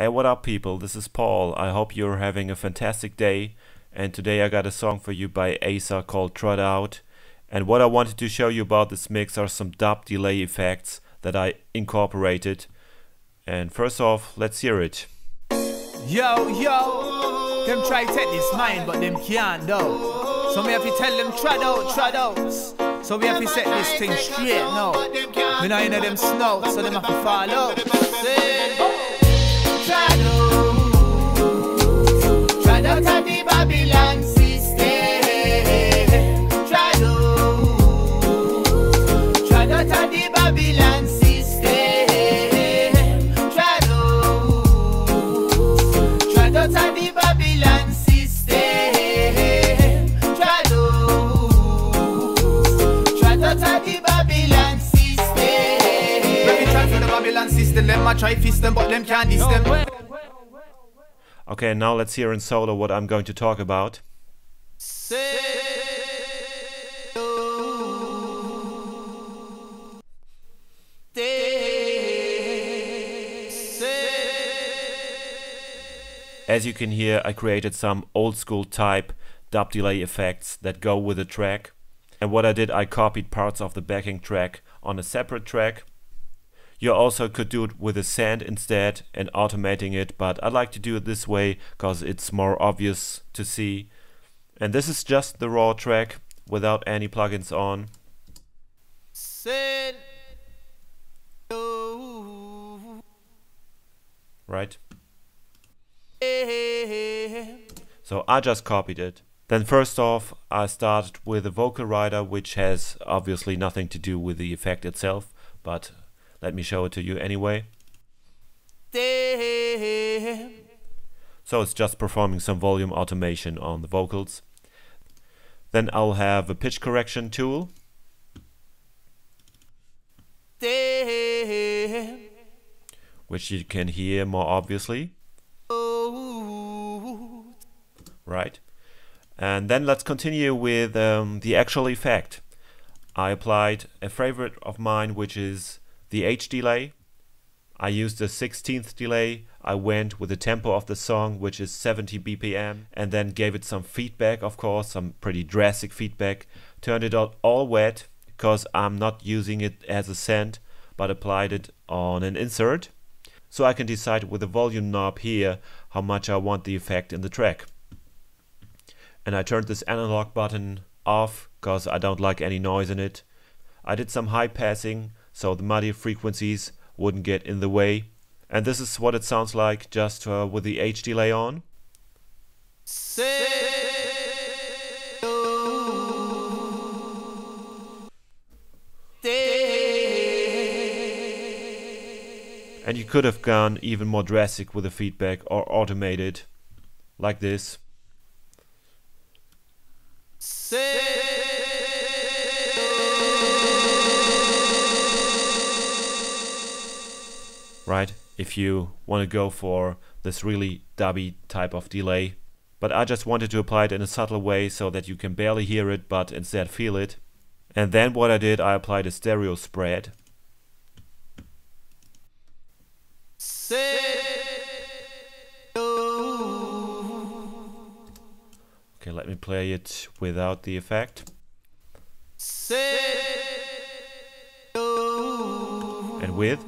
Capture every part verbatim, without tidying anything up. Hey, what up people, this is Paul. I hope you're having a fantastic day, and today I got a song for you by Asa called Trot Out. And what I wanted to show you about this mix are some dub delay effects that I incorporated. And first off, let's hear it. Yo, yo, them try to take this mine but them can't though. So me have to tell them trot out, trot out. So we have to set this thing straight now. We not in them snow, so them have to fall out. Trot out, trot out of the Babylon system. Trot out, trot out of the Babylon system. Trot out, trot out of the Babylon system. Okay, now let's hear in solo what I'm going to talk about. As you can hear, I created some old school type dub delay effects that go with the track. And what I did, I copied parts of the backing track on a separate track. You also could do it with a send instead and automating it, but I like to do it this way because it's more obvious to see. And this is just the raw track without any plugins on. Right. So I just copied it. Then first off, I started with a vocal rider, which has obviously nothing to do with the effect itself, but let me show it to you anyway. So it's just performing some volume automation on the vocals. Then I'll have a pitch correction tool. Which you can hear more obviously. Right. And then let's continue with um, the actual effect. I applied a favorite of mine, which is the H delay. I used the sixteenth delay. I went with the tempo of the song, which is seventy B P M, and then gave it some feedback, of course, some pretty drastic feedback. Turned it out all wet, because I'm not using it as a send, but applied it on an insert. So I can decide with the volume knob here how much I want the effect in the track. And I turned this analog button off because I don't like any noise in it. I did some high passing so the muddy frequencies wouldn't get in the way. And this is what it sounds like just uh, with the H delay on. And you could have gone even more drastic with the feedback or automated like this. Right, if you want to go for this really dubby type of delay. But I just wanted to apply it in a subtle way so that you can barely hear it, but instead feel it. And then what I did, I applied a stereo spread. Okay, let me play it without the effect. And with.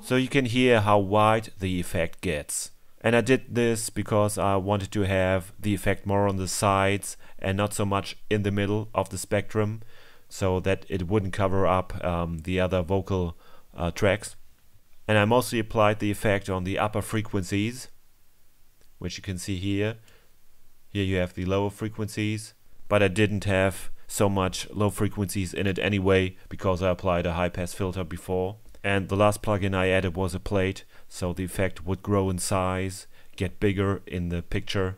So you can hear how wide the effect gets. And I did this because I wanted to have the effect more on the sides and not so much in the middle of the spectrum, so that it wouldn't cover up um, the other vocal uh, tracks. And I mostly applied the effect on the upper frequencies, which you can see here. Here you have the lower frequencies, but I didn't have so much low frequencies in it anyway because I applied a high pass filter before. And the last plugin I added was a plate, so the effect would grow in size, get bigger in the picture.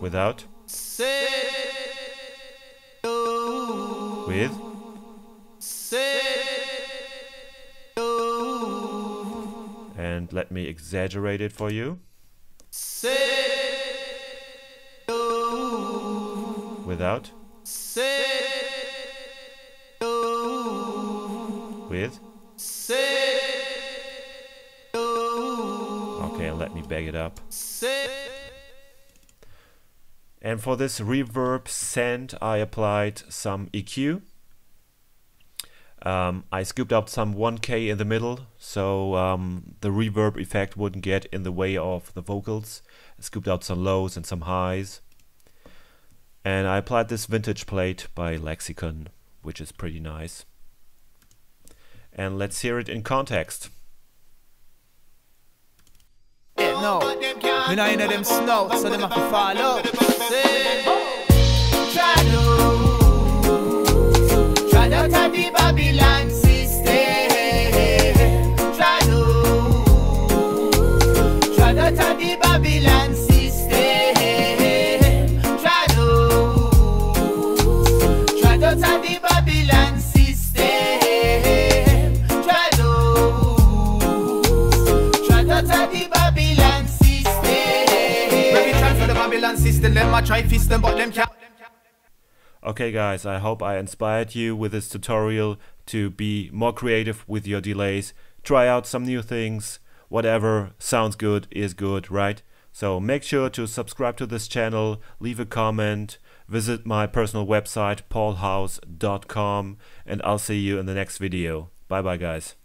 Without. With. And let me exaggerate it for you. without, with. Okay, let me back it up. And for this reverb send, I applied some E Q. Um, I scooped up some one K in the middle, so um, the reverb effect wouldn't get in the way of the vocals. I scooped out some lows and some highs. And I applied this vintage plate by Lexicon, which is pretty nice. And let's hear it in context. No, we not in them snow, so them have to follow. Trot out of the Babylon system. Trot out. Trot out of the Babylon system. Trot out. Trot out of the Babylon system. Trot out. Trot out of the Babylon system. Let me try for the Babylon system. Let me try fist them, but them can't. Okay guys, I hope I inspired you with this tutorial to be more creative with your delays, try out some new things, whatever sounds good is good, right? So make sure to subscribe to this channel, leave a comment, visit my personal website paul hauss dot com, and I'll see you in the next video. Bye bye guys.